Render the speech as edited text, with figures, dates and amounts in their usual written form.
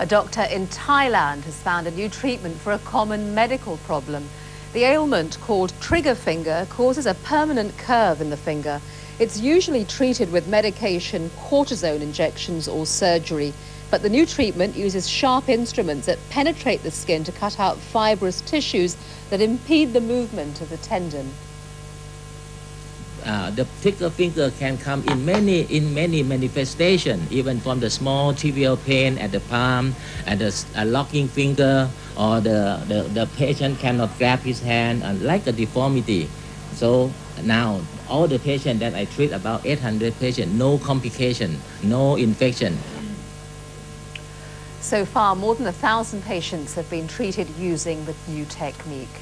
A doctor in Thailand has found a new treatment for a common medical problem. The ailment, called trigger finger, causes a permanent curve in the finger. It's usually treated with medication, cortisone injections or surgery. But the new treatment uses sharp instruments that penetrate the skin to cut out fibrous tissues that impede the movement of the tendon. The trigger finger can come in many manifestations, even from the small trivial pain at the palm, at the locking finger, or the patient cannot grab his hand, like a deformity. So now all the patients that I treat, about 800 patients, no complication, no infection. So far, more than 1,000 patients have been treated using the new technique.